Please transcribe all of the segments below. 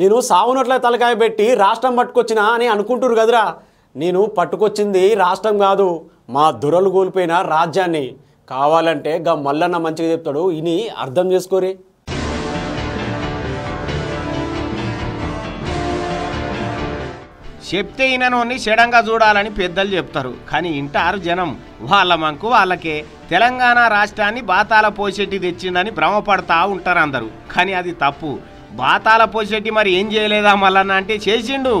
నేను సావునట్ల తలకాయ పెట్టి రాష్ట్రం పట్టుకొచ్చినా అని అనుకుంటురు కదరా। నేను పట్టుకొచ్చింది రాష్ట్రం కాదు, మా దురలు గోల్పోయిన రాజ్యాన్ని। కావాలంటే గా మల్లన్న మంచిగా చెప్తాడు, ఇని అర్థం చేసుకోరే। చెప్తే ఈయనని షడంగా చూడాలని పెద్దలు చెప్తారు, కానీ ఇంటారు జనం। వాళ్ళ మంకు వాళ్ళకే తెలంగాణ రాష్ట్రాన్ని బాతాల పోసేటి తెచ్చిందని భ్రమపడతా ఉంటారు అందరూ, కానీ అది తప్పు। బాతాల పోసేటి మరి ఏం చేయలేదా మల్లన్న అంటే చేసిండు,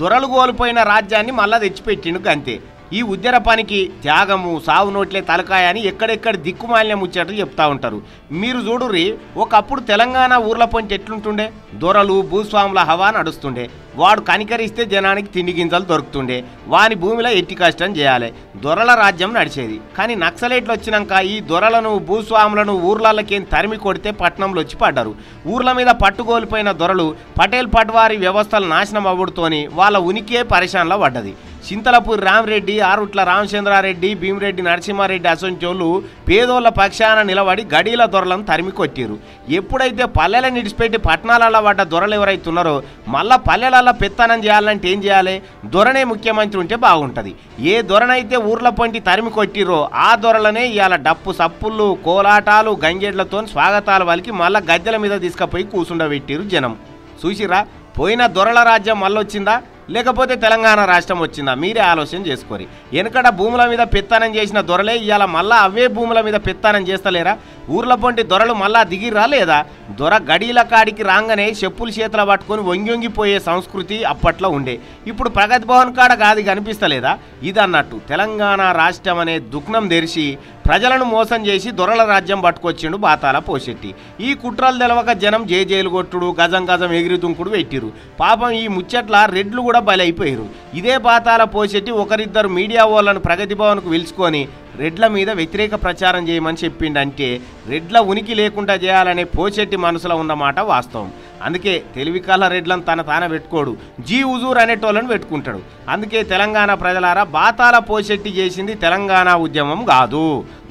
దొరలు కోల్పోయిన రాజ్యాన్ని మళ్ళా తెచ్చిపెట్టిండు అంతే। ఈ ఉద్యర పనికి త్యాగము సావు నోట్లే తలకాయ అని ఎక్కడెక్కడ దిక్కుమాలిన్యం ముచ్చట్లు చెప్తా ఉంటారు। మీరు చూడుర్రి, ఒకప్పుడు తెలంగాణ ఊర్ల పొంచి ఎట్లుంటుండే, దొరలు భూస్వాముల హవా నడుస్తుండే, వాడు కనికరిస్తే జనానికి తిండి గింజలు దొరుకుతుండే, వాని భూమిలో ఎట్టి కష్టం చేయాలి, దొరల రాజ్యం నడిచేది। కానీ నక్సలైట్లు వచ్చినాక ఈ దొరలను భూస్వాములను ఊర్లకేం తరిమి కొడితే పట్టణంలో వచ్చి పడ్డారు। ఊర్ల మీద పట్టుకోలిపోయిన దొరలు పటేల్ పట్వారి వ్యవస్థలు నాశనం అవ్వడుతోని వాళ్ళ ఉనికియే పరిశానలో పడ్డది। చింతలపూరి రామరెడ్డి, ఆరుట్ల రామచంద్రారెడ్డి, భీమిరెడ్డి నరసింహారెడ్డి అసొంచోళ్ళు పేదోళ్ళ పక్షాన నిలబడి గడీల దొరలను తరిమి కొట్టిరు। ఎప్పుడైతే పల్లెలను నిడిచిపెట్టి పట్టణాలలో పడ్డ దొరలు ఎవరైతున్నారో మళ్ళీ పల్లెలలో పెత్తనం చేయాలంటే ఏం చేయాలి, దొరనే ముఖ్యమంత్రి ఉంటే బాగుంటుంది। ఏ దొరనైతే ఊర్ల పంటి తరిమి కొట్టిరో ఆ దొరలనే ఇవాళ డప్పు సప్పుళ్ళు కోలాటాలు గంగేడ్లతో స్వాగతాల వాళ్ళకి మళ్ళీ గద్దెల మీద తీసుకుపోయి కూసుండబెట్టిరు జనం। చూసిరా, పోయిన దొరల రాజ్యం మళ్ళొచ్చిందా లేకపోతే తెలంగాణ రాష్ట్రం వచ్చిందా? మీరే ఆలోచన చేసుకోరి। వెనకట భూముల మీద పెత్తనం చేసిన దొరలే ఇవాళ మళ్ళా అవే భూముల మీద పెత్తనం చేస్తలేరా? ఊర్ల పొంటి దొరలు మళ్ళా దిగిరా లేదా? దొర గడీల కాడికి రాగానే చెప్పులు చేతులు పట్టుకొని వంగిపోయే సంస్కృతి అప్పట్లో ఉండే, ఇప్పుడు ప్రగతి భవన్ కాడ కాదు కనిపిస్తలేదా? ఇదన్నట్టు తెలంగాణ రాష్ట్రం అనే దుఃఖం తెరిచి ప్రజలను మోసం చేసి దొరల రాజ్యం పట్టుకొచ్చిండు బాతాల పోషెట్టి। ఈ కుట్రలు తెలవక జనం జేజేలు కొట్టుడు, గజం గజం ఎగిరి దుంకుడు పెట్టిరు। పాపం ఈ ముచ్చట్ల రెడ్లు కూడా బలైపోయారు। ఇదే బాతాల పోషెట్టి ఒకరిద్దరు మీడియా వాళ్ళను ప్రగతి భవన్కు పిలుచుకొని రెడ్ల మీద వ్యతిరేక ప్రచారం చేయమని చెప్పిండంటే రెడ్ల ఉనికి లేకుండా చేయాలనే పోషెట్టి మనసులో ఉన్నమాట వాస్తవం। అందుకే తెలివికాల రెడ్లను తాన పెట్టుకోడు, జీ హుజూర్ అనేటోళ్ళని పెట్టుకుంటాడు। అందుకే తెలంగాణ ప్రజలారా, బాతాల పోషెట్టి చేసింది తెలంగాణ ఉద్యమం కాదు,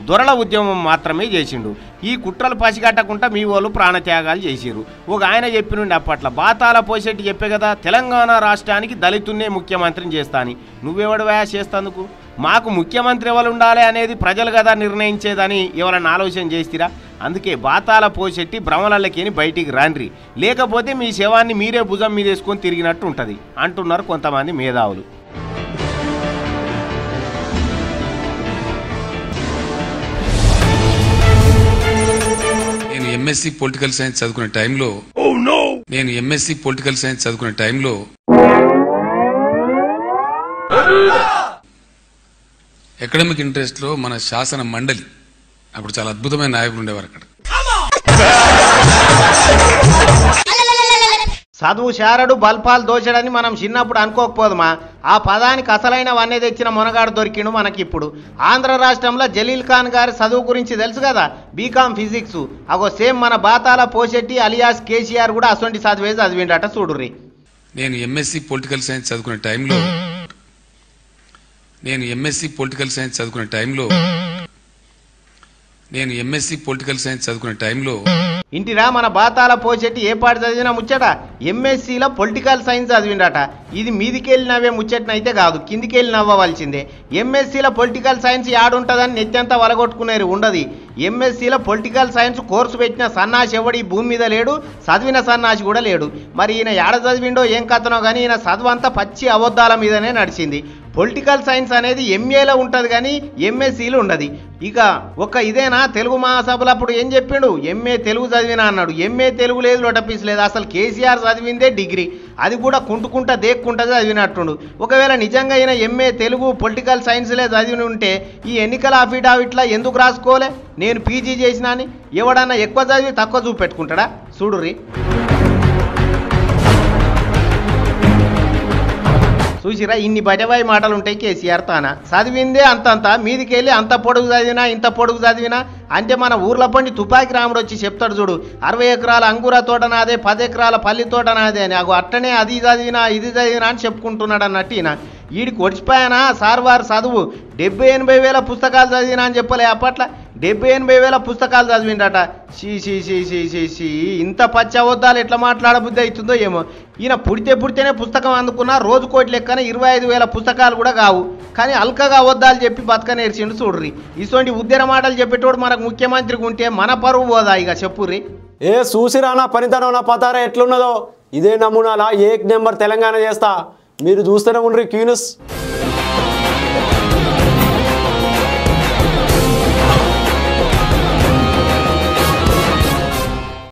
దొరల ఉద్యమం మాత్రమే చేసిండు। ఈ కుట్రలు పసిగట్టకుండా మీ వాళ్ళు ప్రాణత్యాగాలు చేసిరు। ఒక ఆయన చెప్పినుండి అప్పట్లో, బాతాల పోషెట్టి చెప్పే కదా తెలంగాణ రాష్ట్రానికి దళితున్నే ముఖ్యమంత్రిని చేస్తాని, నువ్వెవడు వ్యాయా చేస్తందుకు, మాకు ముఖ్యమంత్రి ఎవరు ఉండాలి అనేది ప్రజలు కదా నిర్ణయించేదని ఎవరైనా ఆలోచన చేస్తారా? అందుకే బాతాల పోషెట్టి భ్రమలకేని బయటికి రాండ్రి, లేకపోతే మీ శవాన్ని మీరే భుజం మీద వేసుకొని తిరిగినట్టు ఉంటుంది అంటున్నారు కొంతమంది మేధావులు। నేను ఎంఎస్సి పొలిటికల్ సైన్స్ చదువుకునే టైంలో ఎకడమిక్ ఇంట్రెస్ట్లో మన శాసన మండలి, అప్పుడు చాలా అద్భుతమైన నాయకులు ఉండేవారు అక్కడ। చదువు శారడు బల్పాలు దోచడని మనం చిన్నప్పుడు అనుకోకపోదమా? ఆ పదానికి అసలైన వన్నే తెచ్చిన మునగాడు దొరికిండు మనకిప్పుడు। ఆంధ్ర రాష్ట్రంలో జలీల్ ఖాన్ గారి చదువు గురించి తెలుసు కదా, బీకామ్ ఫిజిక్స్, అగో సేమ్ మన బాతాల పోషెట్టి అలియాస్ కేసీఆర్ కూడా అసొంటి చదువే చదివిండట చూడుర్రి। నేను ఎంఎస్సి పొలిటికల్ సైన్స్ చదువుకునే టైంలో ఇంటిరా మన బాతాల పోషెట్టి ఏ పాట చదివిన ముచ్చట, ఎంఎస్సీలో పొలిటికల్ సైన్స్ చదివిండట। ఇది మీదికెళ్ళి నవ్వే ముచ్చటనైతే కాదు, కిందికెళ్ళి నవ్వవలసిందే। ఎంఎస్సీలో పొలిటికల్ సైన్స్ యాడుంటుందని నెత్తంతా వలగొట్టుకునేరు, ఉండదు। ఎంఎస్సీలో పొలిటికల్ సైన్స్ కోర్సు పెట్టిన సన్నాసి ఎవడు ఈ భూమి మీద లేడు, చదివిన సన్నాసి కూడా లేడు। మరి ఈయన ఏడ చదివిండో ఏం కథనో కానీ ఈయన చదువంతా పచ్చి అబద్ధాల మీదనే నడిచింది। పొలిటికల్ సైన్స్ అనేది ఎంఏలో ఉంటుంది కానీ ఎంఎస్సీలో ఉండదు। ఇక ఒక ఇదేనా తెలుగు మహాసభలు అప్పుడు ఏం చెప్పిండు, ఎంఏ తెలుగు చదివినా అన్నాడు, ఎంఏ తెలుగు లేదు, లొటపీస్ లేదు। అసలు కేసీఆర్ చదివిందే డిగ్రీ, అది కూడా కుంటుకుంటా దేక్కుంటా చదివినట్టుండు। ఒకవేళ నిజంగా ఈయన ఎంఏ తెలుగు పొలిటికల్ సైన్స్లే చదివి ఉంటే ఈ ఎన్నికల అఫిడావిట్లా ఎందుకు రాసుకోలే, నేను పీజీ చేసినా అని? ఎవడన్నా ఎక్కువ చదివి తక్కువ చూపెట్టుకుంటాడా? చూడుర్రి, చూసిరా ఇన్ని బటవాయి మాటలు ఉంటాయి కేసీఆర్ తాన। చదివిందే అంతంత, మీదికెళ్ళి అంత పొడుగు చదివినా ఇంత పొడుగు చదివినా అంటే మన ఊర్ల పండి తుపాకి రాముడు వచ్చి చెప్తాడు చూడు, 60 ఎకరాల అంగూర తోట నాదే, 10 ఎకరాల పల్లి తోట నాదే అని, అగో అట్టనే అది చదివినా ఇది చదివినా అని చెప్పుకుంటున్నాడు అన్నట్టు ఈయన। ఈడికి ఒడిచిపోయానా సార్ వారు చదువు, 70-80 వేల పుస్తకాలు చదివినా అని చెప్పలే అప్పట్లో, 70-80 వేల పుస్తకాలు చదివిండట. సి ఇంత పచ్చవద్దాలు ఎట్లా మాట్లాడబుద్ధి అవుతుందో ఏమో. ఈయన పుడితేనే పుస్తకం అందుకున్న రోజు కోటి లెక్కన 25,000 పుస్తకాలు కూడా కావు, కానీ అల్కగా అవద్దాలు చెప్పి బతకనేర్చిండు చూడ్రి. ఇటువంటి ఉద్దేర మాటలు చెప్పేటోడు మనకు ముఖ్యమంత్రికి ఉంటే మన పరువు పోదా ఇక చెప్పుర్రి. ఏ చూసిరానా పనితనం నా పతారా ఎట్లున్నదో ఇదే నమూనాల ఏక్ నెంబర్ తెలంగాణ చేస్తా. మీరు చూస్తూనే ఉండ్రి క్యూనిస్.